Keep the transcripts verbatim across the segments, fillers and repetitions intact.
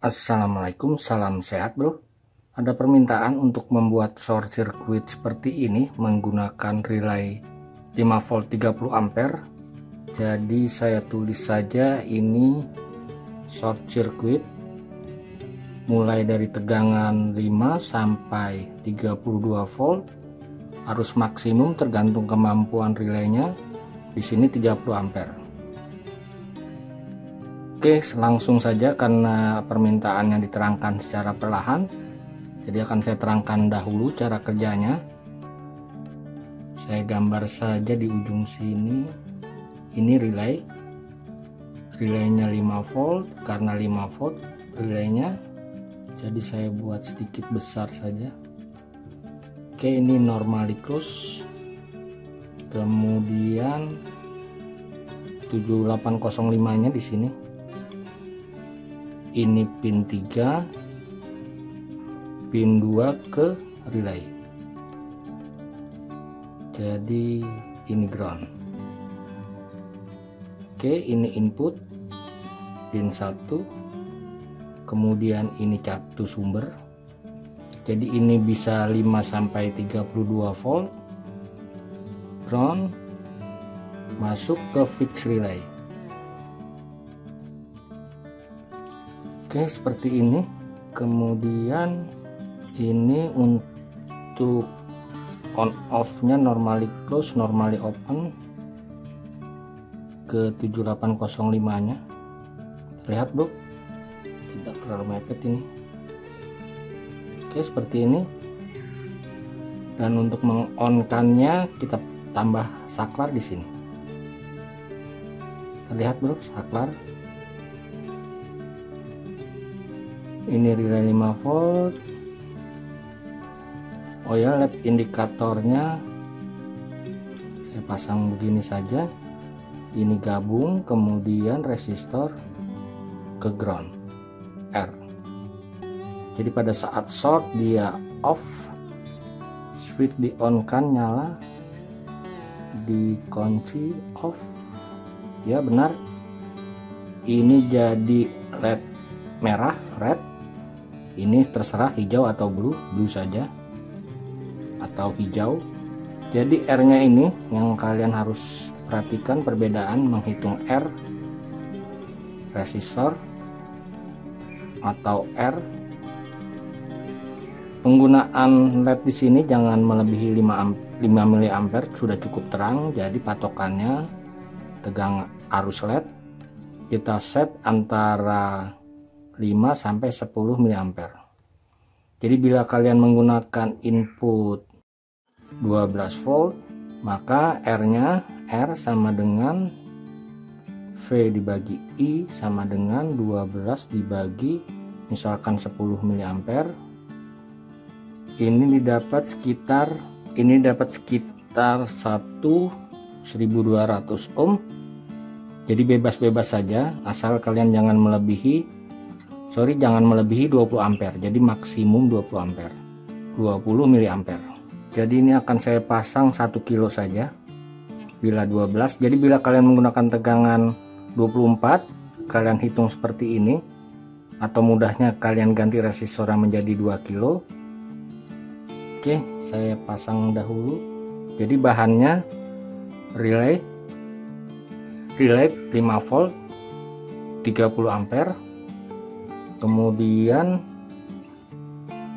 Assalamualaikum, salam sehat bro. Ada permintaan untuk membuat short circuit seperti ini menggunakan relay lima volt tiga puluh ampere. Jadi saya tulis saja ini short circuit mulai dari tegangan lima sampai tiga puluh dua volt, arus maksimum tergantung kemampuan relaynya, di sini tiga puluh ampere. Oke, langsung saja karena permintaannya diterangkan secara perlahan, jadi akan saya terangkan dahulu cara kerjanya. Saya gambar saja di ujung sini. Ini relay, relaynya lima volt, karena lima volt relaynya, jadi saya buat sedikit besar saja. Oke, ini normal close, kemudian tujuh delapan nol lima nya di sini. Ini pin tiga, pin dua ke relay, jadi ini ground. Oke, ini input pin satu, kemudian ini catu sumber, jadi ini bisa lima sampai tiga puluh dua volt, ground, masuk ke fix relay. Oke, seperti ini. Kemudian ini untuk on off nya normally close, normally open ke tujuh delapan nol lima nya. Terlihat bro, tidak terlalu mepet ini. Oke, seperti ini. Dan untuk mengonkannya kita tambah saklar di sini. Terlihat bro, saklar. Ini relay lima volt. Oh ya, led indikatornya saya pasang begini saja. Ini gabung, kemudian resistor ke ground R. Jadi pada saat short dia off, switch di on kan nyala, dikunci off. Ya benar. Ini jadi led merah, red. Ini terserah hijau atau blue, blue saja atau hijau. Jadi R nya ini yang kalian harus perhatikan perbedaan, menghitung R resistor atau R. Penggunaan led di sini jangan melebihi lima miliampere, sudah cukup terang. Jadi patokannya tegang arus led, kita set antara lima sampai sepuluh miliampere. Jadi bila kalian menggunakan input dua belas volt, maka R-nya R sama dengan V dibagi I sama dengan dua belas dibagi misalkan sepuluh miliampere. Ini didapat sekitar ini dapat sekitar seribu dua ratus ohm. Jadi bebas-bebas saja, asal kalian jangan melebihi Sorry, jangan melebihi dua puluh ampere. Jadi maksimum dua puluh ampere, dua puluh miliampere. Jadi ini akan saya pasang satu kilo saja. Bila dua belas, jadi bila kalian menggunakan tegangan dua puluh empat, kalian hitung seperti ini. Atau mudahnya kalian ganti resistor menjadi dua kilo. Oke, saya pasang dahulu. Jadi bahannya relay, relay lima volt tiga puluh ampere. Kemudian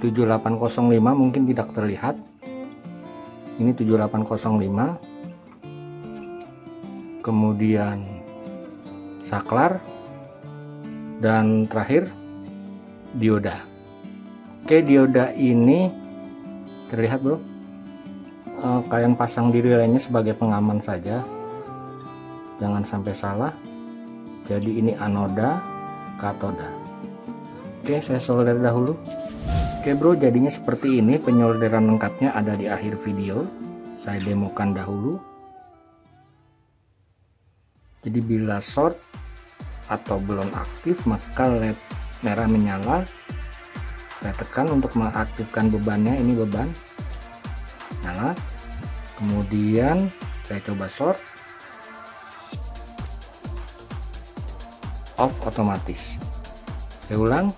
tujuh delapan nol lima, mungkin tidak terlihat. Ini tujuh delapan nol lima. Kemudian saklar. Dan terakhir dioda. Oke, dioda ini terlihat bro. E, kalian pasang di relaynya sebagai pengaman saja. Jangan sampai salah. Jadi ini anoda, katoda. Oke, saya solder dahulu. Oke bro, jadinya seperti ini. Penyolderan lengkapnya ada di akhir video. Saya demokan dahulu. Jadi bila short atau belum aktif, maka led merah menyala. Saya tekan untuk mengaktifkan bebannya. Ini beban nyala. Kemudian saya coba short, off otomatis. Saya ulang.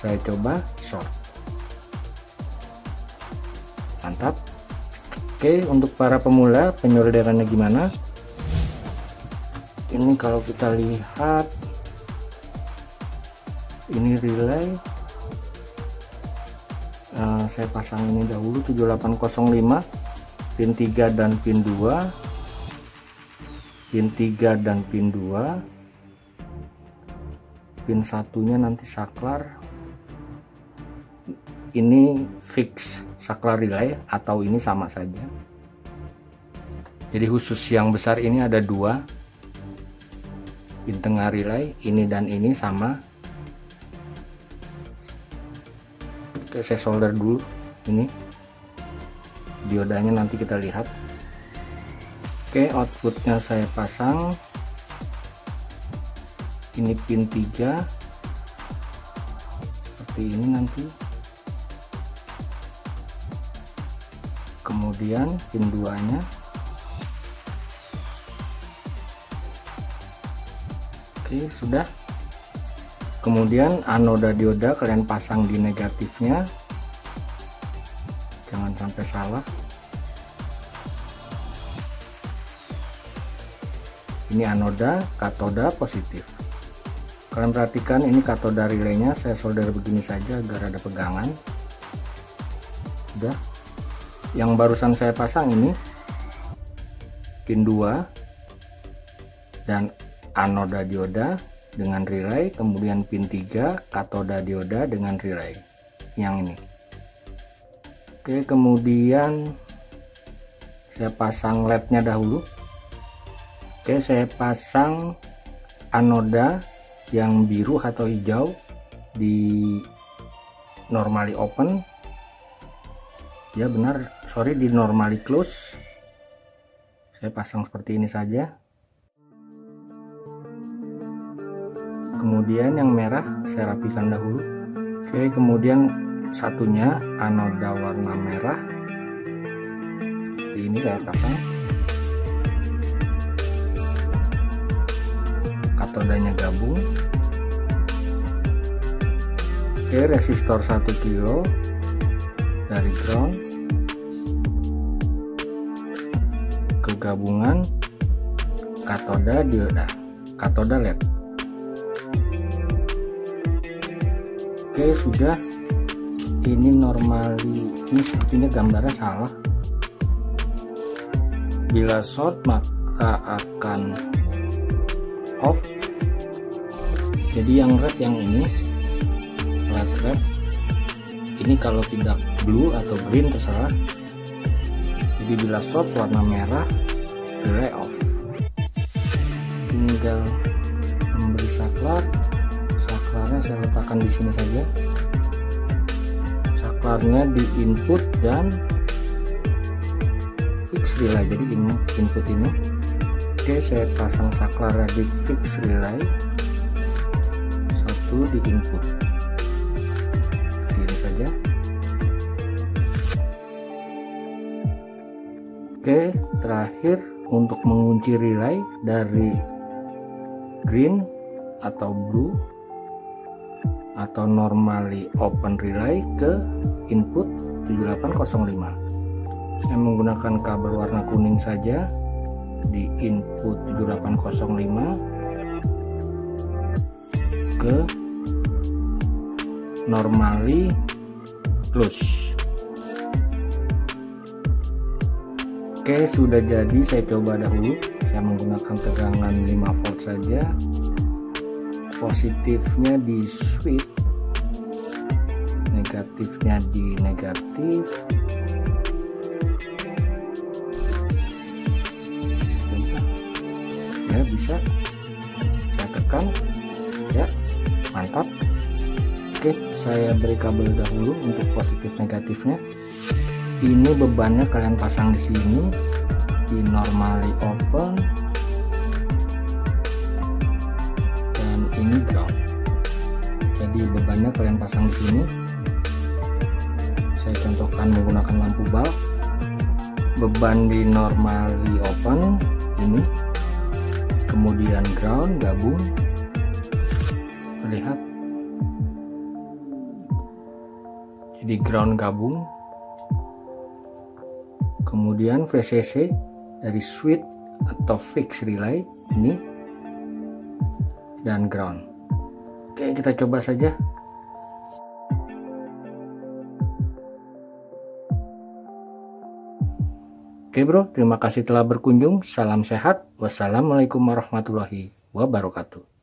Saya coba short. Mantap. Oke, untuk para pemula penyolderingannya gimana? Ini kalau kita lihat, ini relay. Nah, saya pasang ini dahulu tujuh delapan nol lima, pin tiga dan pin dua, pin tiga dan pin dua, pin satunya nanti saklar. Ini fix saklar relay atau ini sama saja. Jadi khusus yang besar ini ada dua, pin tengah relay ini dan ini sama. Oke, saya solder dulu ini diodanya, nanti kita lihat. Oke, outputnya saya pasang. Ini pin tiga seperti ini nanti, kemudian pin dua nya. Oke, sudah. Kemudian anoda dioda kalian pasang di negatifnya, jangan sampai salah. Ini anoda, katoda positif. Kalian perhatikan ini katoda relaynya saya solder begini saja agar ada pegangan. Sudah. Yang barusan saya pasang ini pin dua dan anoda dioda dengan relay, kemudian pin tiga katoda dioda dengan relay yang ini. Oke, kemudian saya pasang L E D-nya dahulu. Oke, saya pasang anoda yang biru atau hijau di normally open, ya benar, sorry, di normally close. Saya pasang seperti ini saja. Kemudian yang merah saya rapikan dahulu. Oke, kemudian satunya anoda warna merah seperti ini saya pasang. Katodanya gabung. Oke, resistor satu kilo dari ground ke gabungan katoda dioda, katoda L E D. Oke, sudah. Ini normally, ini sepertinya gambarnya salah. Bila short maka akan off. Jadi yang red yang ini red red ini kalau tidak blue atau green terserah. Jadi bila short warna merah relay off. Tinggal memberi saklar. Saklarnya saya letakkan di sini saja. Saklarnya di input dan fix relay. Jadi ini input ini. Oke, saya pasang saklarnya di fix relay, satu di input. Seperti ini saja. Oke, terakhir untuk mengunci relay dari green atau blue atau normally open relay ke input tujuh delapan nol lima. Saya menggunakan kabel warna kuning saja di input tujuh delapan nol lima ke normally close. Oke, sudah jadi. Saya coba dahulu. Saya menggunakan tegangan lima volt saja. Positifnya di switch, negatifnya di negatif. Ya, bisa saya tekan, ya mantap. Oke, saya beri kabel dahulu untuk positif negatifnya. Ini bebannya kalian pasang di sini di normally open. Ini ground, jadi bebannya kalian pasang di sini. Saya contohkan menggunakan lampu bulb. Beban di normally open ini, kemudian ground gabung, terlihat. jadi ground gabung, kemudian V C C dari switch atau fixed relay ini dan ground. Oke, kita coba saja. Oke bro, terima kasih telah berkunjung. Salam sehat. Wassalamualaikum warahmatullahi wabarakatuh.